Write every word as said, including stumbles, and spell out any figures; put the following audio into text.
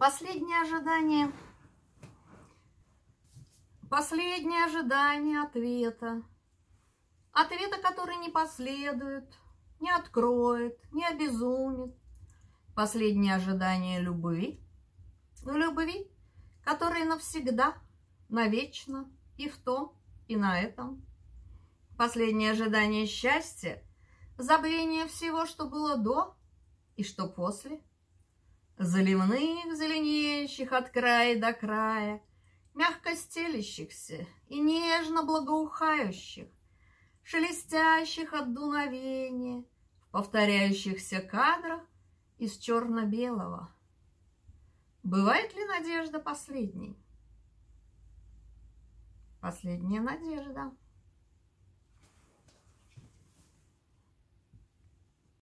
Последнее ожидание. Последнее ожидание ответа. Ответа, который не последует, не откроет, не обезумит. Последнее ожидание любви. Любви, которая навсегда, навечно и в том, и на этом. Последнее ожидание счастья. Забвение всего, что было до и что после. Заливных, зеленеющих от края до края, мягко стелящихся и нежно благоухающих, шелестящих от дуновения, в повторяющихся кадрах из черно-белого. Бывает ли надежда последней? Последняя надежда.